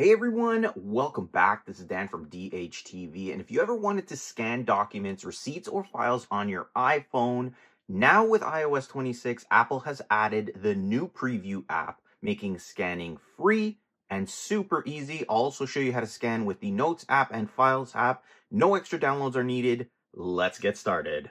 Hey everyone, welcome back. This is Dan from DHTV, and if you ever wanted to scan documents, receipts, or files on your iPhone, now with iOS 26, Apple has added the new Preview app, making scanning free and super easy. I'll also show you how to scan with the Notes app and Files app. No extra downloads are needed. Let's get started.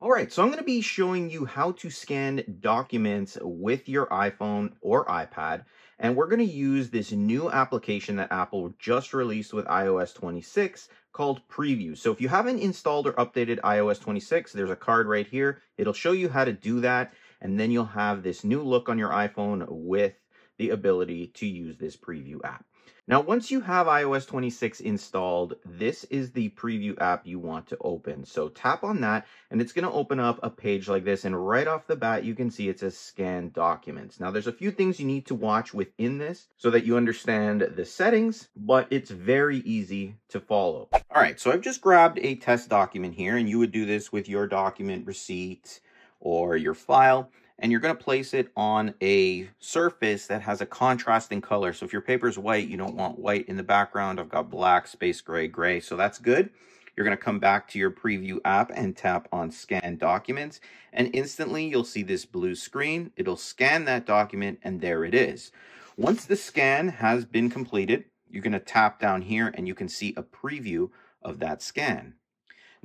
All right, so I'm going to be showing you how to scan documents with your iPhone or iPad, and we're going to use this new application that Apple just released with iOS 26 called Preview. So if you haven't installed or updated iOS 26, there's a card right here. It'll show you how to do that, and then you'll have this new look on your iPhone with the ability to use this Preview app. Now, once you have iOS 26 installed, this is the Preview app you want to open. So tap on that, and it's going to open up a page like this. And right off the bat, you can see it says Scan Documents. Now, there's a few things you need to watch within this so that you understand the settings, but it's very easy to follow. All right, so I've just grabbed a test document here, and you would do this with your document, receipt, or your file. And you're going to place it on a surface that has a contrasting color. So if your paper is white, you don't want white in the background. I've got black, space gray, gray. So that's good. You're going to come back to your Preview app and tap on Scan Documents. And instantly you'll see this blue screen. It'll scan that document, and there it is. Once the scan has been completed, you're going to tap down here and you can see a preview of that scan.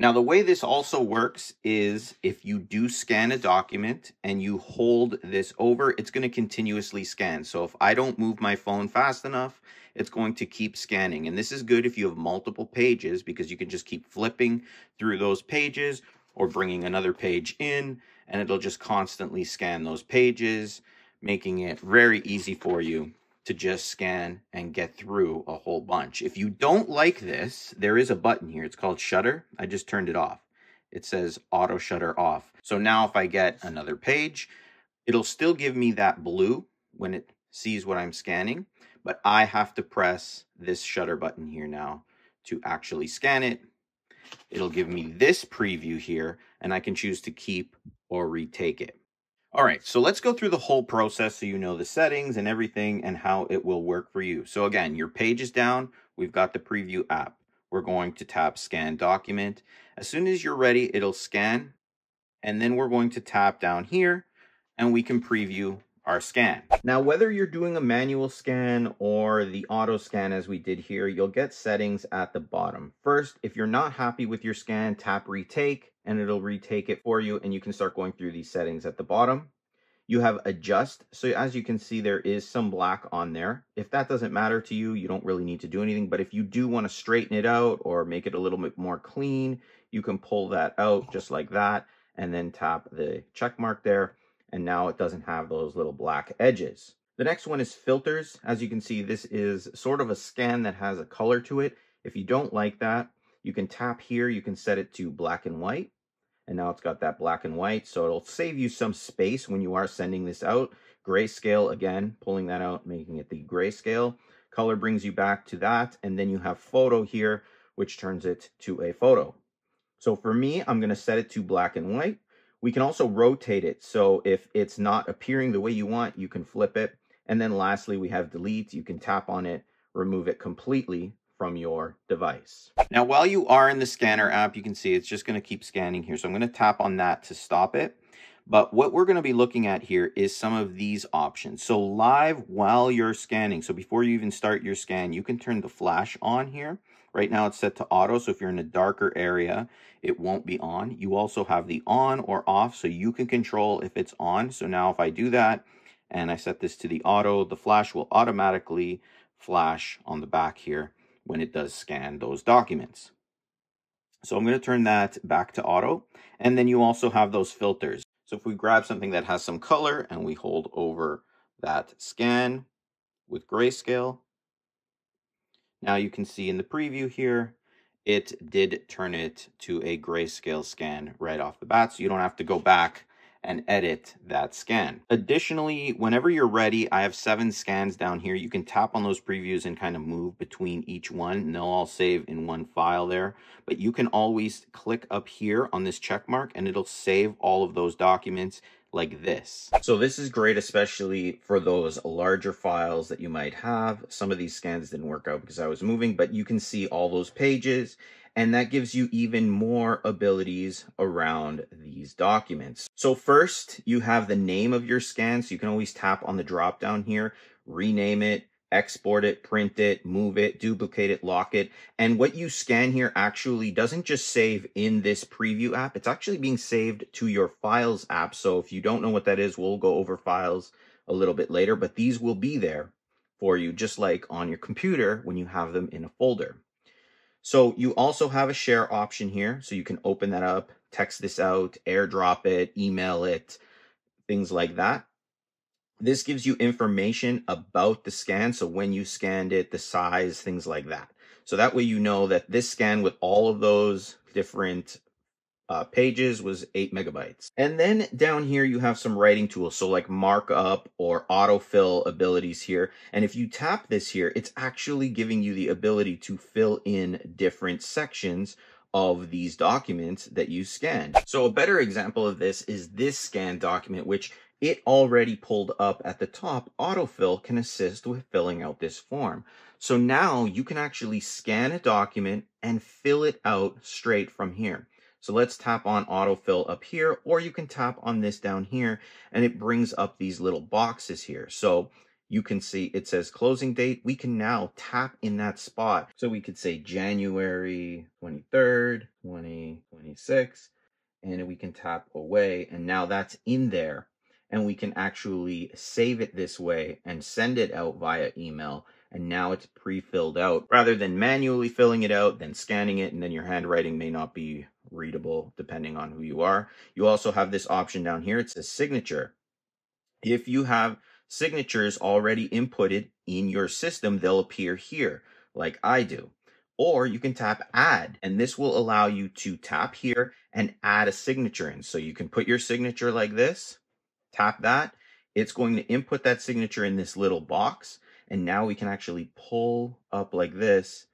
Now, the way this also works is if you do scan a document and you hold this over, it's going to continuously scan. So if I don't move my phone fast enough, it's going to keep scanning. And this is good if you have multiple pages, because you can just keep flipping through those pages or bringing another page in, and it'll just constantly scan those pages, making it very easy for you to just scan and get through a whole bunch. If you don't like this, there is a button here. It's called shutter. I just turned it off. It says auto shutter off. So now if I get another page, it'll still give me that blue when it sees what I'm scanning, but I have to press this shutter button here now to actually scan it. It'll give me this preview here, and I can choose to keep or retake it. All right, so let's go through the whole process so you know the settings and everything and how it will work for you. So again, your page is down. We've got the Preview app. We're going to tap Scan Document. As soon as you're ready, it'll scan. And then we're going to tap down here and we can preview our scan. Now, whether you're doing a manual scan or the auto scan as we did here, you'll get settings at the bottom. First, if you're not happy with your scan, tap Retake, and it'll retake it for you, and you can start going through these settings at the bottom. You have adjust, so as you can see, there is some black on there. If that doesn't matter to you, you don't really need to do anything, but if you do want to straighten it out or make it a little bit more clean, you can pull that out just like that, and then tap the check mark there, and now it doesn't have those little black edges. The next one is filters. As you can see, this is sort of a scan that has a color to it. If you don't like that, you can tap here, you can set it to black and white. And now it's got that black and white, so it'll save you some space when you are sending this out. Grayscale, again, pulling that out, making it the grayscale. Color brings you back to that, and then you have photo here, which turns it to a photo. So for me, I'm going to set it to black and white. We can also rotate it, so if it's not appearing the way you want, you can flip it. And then lastly, we have delete. You can tap on it, remove it completely from your device. Now, while you are in the scanner app, you can see it's just going to keep scanning here. So I'm going to tap on that to stop it. But what we're going to be looking at here is some of these options. So live while you're scanning. So before you even start your scan, you can turn the flash on here. Right now it's set to auto. So if you're in a darker area, it won't be on. You also have the on or off, so you can control if it's on. So now if I do that and I set this to the auto, the flash will automatically flash on the back here when it does scan those documents. So I'm going to turn that back to auto. And then you also have those filters. So if we grab something that has some color and we hold over that scan with grayscale, now you can see in the preview here, it did turn it to a grayscale scan right off the bat. So you don't have to go back and edit that scan. Additionally, whenever you're ready, I have 7 scans down here. You can tap on those previews and kind of move between each one, and they'll all save in one file there. But you can always click up here on this check mark, and it'll save all of those documents, like this. So this is great, especially for those larger files that you might have. Some of these scans didn't work out because I was moving, but you can see all those pages, and that gives you even more abilities around these documents. So first, you have the name of your scan, so you can always tap on the drop down here, rename it, export it, print it, move it, duplicate it, lock it. And what you scan here actually doesn't just save in this Preview app. It's actually being saved to your Files app. So if you don't know what that is, we'll go over Files a little bit later, but these will be there for you, just like on your computer when you have them in a folder. So you also have a share option here. So you can open that up, text this out, AirDrop it, email it, things like that. This gives you information about the scan. So when you scanned it, the size, things like that. So that way you know that this scan with all of those different pages was 8 MB. And then down here, you have some writing tools. So like markup or autofill abilities here. And if you tap this here, it's actually giving you the ability to fill in different sections of these documents that you scanned. So a better example of this is this scan document, which it already pulled up at the top. Autofill can assist with filling out this form. So now you can actually scan a document and fill it out straight from here. So let's tap on autofill up here, or you can tap on this down here and it brings up these little boxes here. So you can see it says closing date. We can now tap in that spot. So we could say January 23rd, 2026, and we can tap away. And now that's in there. And we can actually save it this way and send it out via email. And now it's pre-filled out rather than manually filling it out, then scanning it, and then your handwriting may not be readable depending on who you are. You also have this option down here. It says signature. If you have signatures already inputted in your system, they'll appear here like I do. Or you can tap add, and this will allow you to tap here and add a signature in. So you can put your signature like this. Tap that, it's going to input that signature in this little box. And now we can actually pull up like this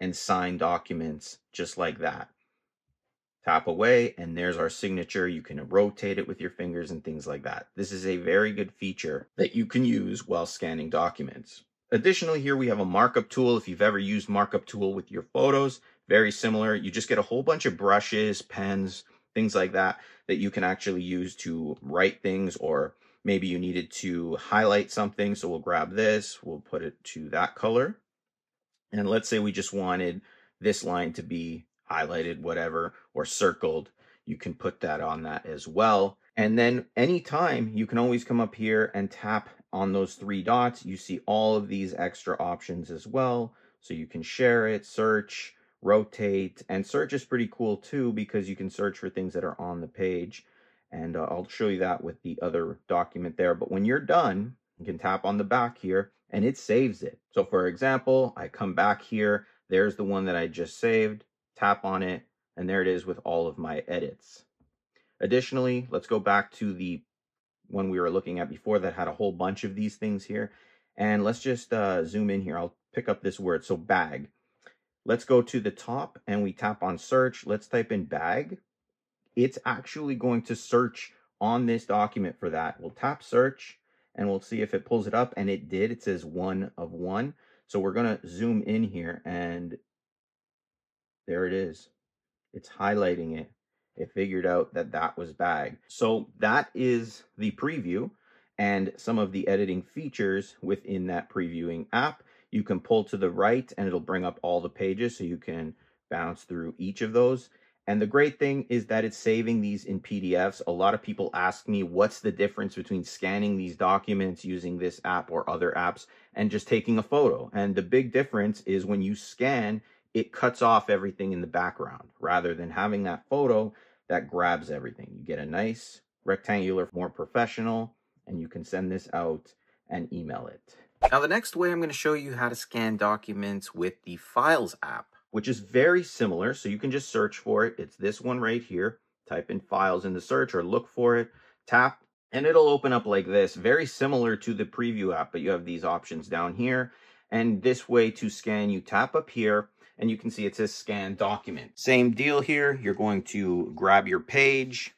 and sign documents just like that. Tap away, and there's our signature. You can rotate it with your fingers and things like that. This is a very good feature that you can use while scanning documents. Additionally, here we have a markup tool. If you've ever used markup tool with your photos, very similar. You just get a whole bunch of brushes, pens, things like that, that you can actually use to write things, or maybe you needed to highlight something. So we'll grab this, we'll put it to that color. And let's say we just wanted this line to be highlighted, whatever, or circled. You can put that on that as well. And then anytime you can always come up here and tap on those 3 dots. You see all of these extra options as well. So you can share it, search, rotate, and search is pretty cool too, because you can search for things that are on the page. And I'll show you that with the other document there. But when you're done, you can tap on the back here and it saves it. So for example, I come back here, there's the one that I just saved, tap on it, and there it is with all of my edits. Additionally, let's go back to the one we were looking at before that had a whole bunch of these things here. And let's just zoom in here. I'll pick up this word, so bag. Let's go to the top and we tap on search. Let's type in bag. It's actually going to search on this document for that. We'll tap search and we'll see if it pulls it up, and it did. It says 1 of 1. So we're going to zoom in here and there it is. It's highlighting it. It figured out that that was bag. So that is the preview and some of the editing features within that previewing app. You can pull to the right and it'll bring up all the pages, so you can bounce through each of those. And the great thing is that it's saving these in PDFs. A lot of people ask me, what's the difference between scanning these documents using this app or other apps and just taking a photo? And the big difference is when you scan, it cuts off everything in the background rather than having that photo that grabs everything. You get a nice rectangular, more professional, and you can send this out and email it. Now, the next way I'm going to show you how to scan documents with the Files app, which is very similar. So you can just search for it. It's this one right here. Type in Files in the search or look for it. Tap and it'll open up like this. Very similar to the Preview app, but you have these options down here. And this way to scan, you tap up here and you can see it says scan document. Same deal here. You're going to grab your page.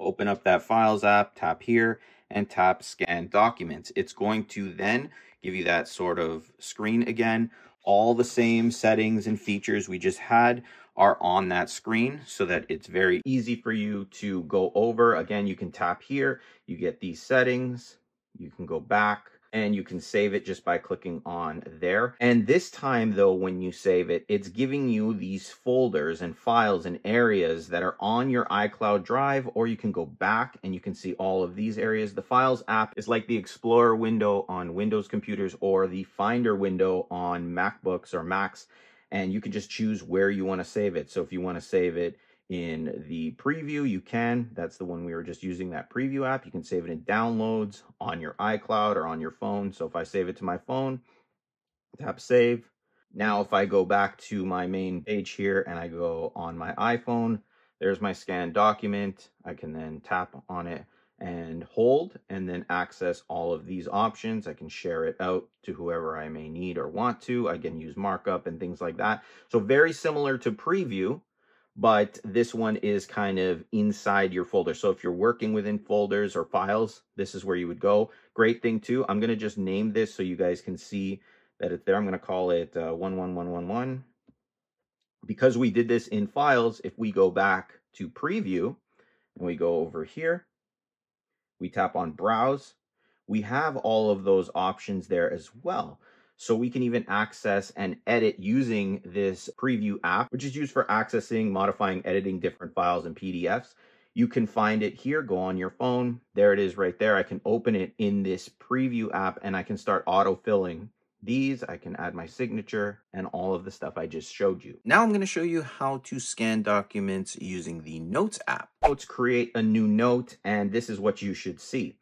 open up that Files app, tap here, and tap Scan Documents. It's going to then give you that sort of screen again. All the same settings and features we just had are on that screen so that it's very easy for you to go over. Again, you can tap here, you get these settings, you can go back, and you can save it just by clicking on there. And this time though, when you save it, it's giving you these folders and files and areas that are on your iCloud drive, or you can go back and you can see all of these areas. The Files app is like the Explorer window on Windows computers or the Finder window on MacBooks or Macs, and you can just choose where you want to save it. So if you want to save it in the Preview, you can. That's the one we were just using, that Preview app. You can save it in Downloads on your iCloud or on your phone. So if I save it to my phone, tap Save. Now if I go back to my main page here and I go on my iPhone, there's my scanned document. I can then tap on it and hold, and then access all of these options. I can share it out to whoever I may need or want to. I can use markup and things like that. So very similar to Preview, but this one is kind of inside your folder. So if you're working within folders or files, this is where you would go. Great thing too, I'm going to just name this so you guys can see that it's there. I'm going to call it 11111. Because we did this in Files, if we go back to Preview and we go over here, we tap on Browse, we have all of those options there as well. So we can even access and edit using this Preview app, which is used for accessing, modifying, editing different files and PDFs. You can find it here, go on your phone. There it is right there. I can open it in this Preview app and I can start autofilling these. I can add my signature and all of the stuff I just showed you. Now I'm going to show you how to scan documents using the Notes app. Let's create a new note, and this is what you should see.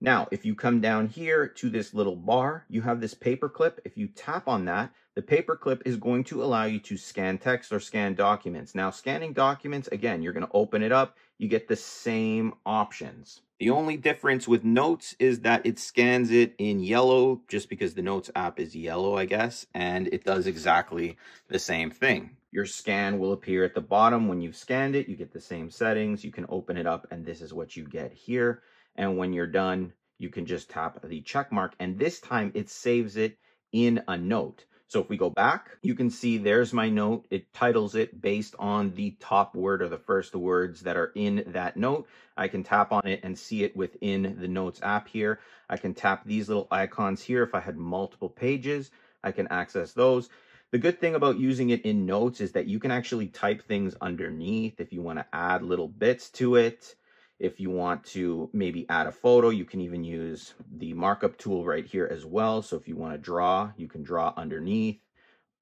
Now, if you come down here to this little bar, you have this paperclip. If you tap on that, the paperclip is going to allow you to scan text or scan documents. Now, scanning documents, again, you're going to open it up. You get the same options. The only difference with Notes is that it scans it in yellow, just because the Notes app is yellow, I guess, and it does exactly the same thing. Your scan will appear at the bottom. When you've scanned it, you get the same settings. You can open it up, and this is what you get here. And when you're done, you can just tap the check mark, and this time it saves it in a note. So if we go back, you can see there's my note. It titles it based on the top word or the first words that are in that note. I can tap on it and see it within the Notes app here. I can tap these little icons here. If I had multiple pages, I can access those. The good thing about using it in Notes is that you can actually type things underneath if you want to add little bits to it. If you want to maybe add a photo, you can even use the markup tool right here as well. So if you want to draw, you can draw underneath,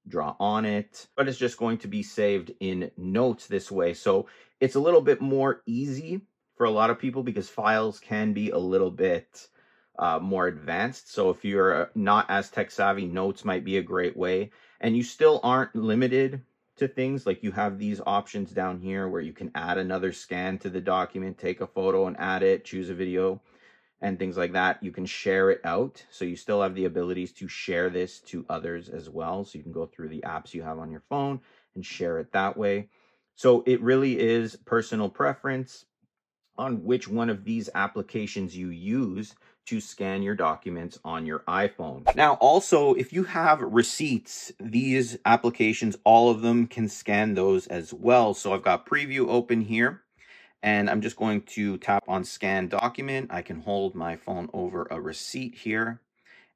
draw on it, but it's just going to be saved in Notes this way. So it's a little bit more easy for a lot of people because Files can be a little bit more advanced. So if you're not as tech savvy, Notes might be a great way, and you still aren't limited to things like you have these options down here where you can add another scan to the document, take a photo and add it, choose a video and things like that. You can share it out. So you still have the abilities to share this to others as well. So you can go through the apps you have on your phone and share it that way. So it really is personal preference on which one of these applications you use to scan your documents on your iPhone. Now, also, if you have receipts, these applications, all of them can scan those as well. So I've got Preview open here, and I'm just going to tap on Scan Document. I can hold my phone over a receipt here,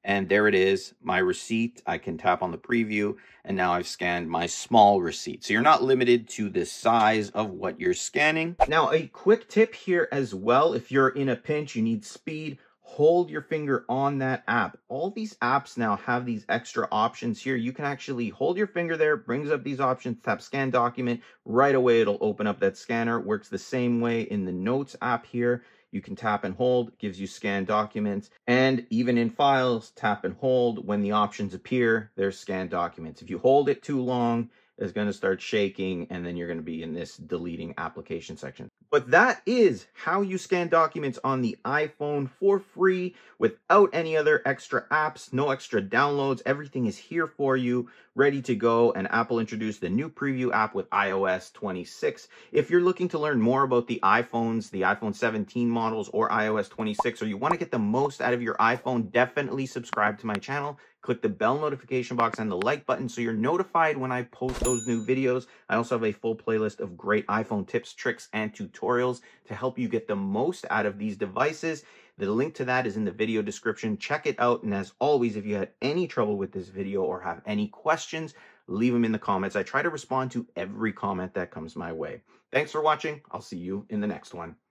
and there it is, my receipt. I can tap on the Preview, and now I've scanned my small receipt. So you're not limited to the size of what you're scanning. Now, a quick tip here as well, if you're in a pinch, you need speed, hold your finger on that app. All these apps now have these extra options here. You can actually hold your finger there, brings up these options, tap Scan Document. Right away, it'll open up that scanner. Works the same way in the Notes app here. You can tap and hold, gives you Scan Documents. And even in Files, tap and hold. When the options appear, there's Scan Documents. If you hold it too long, it's going to start shaking, and then you're going to be in this deleting application section. But that is how you scan documents on the iPhone for free without any other extra apps, no extra downloads. Everything is here for you, ready to go. And Apple introduced the new Preview app with iOS 26. If you're looking to learn more about the iPhones, the iPhone 17 models or iOS 26, or you want to get the most out of your iPhone, definitely subscribe to my channel. Click the bell notification box and the like button so you're notified when I post those new videos. I also have a full playlist of great iPhone tips, tricks, and tutorials to help you get the most out of these devices. The link to that is in the video description. Check it out. And as always, if you had any trouble with this video or have any questions, leave them in the comments. I try to respond to every comment that comes my way. Thanks for watching. I'll see you in the next one.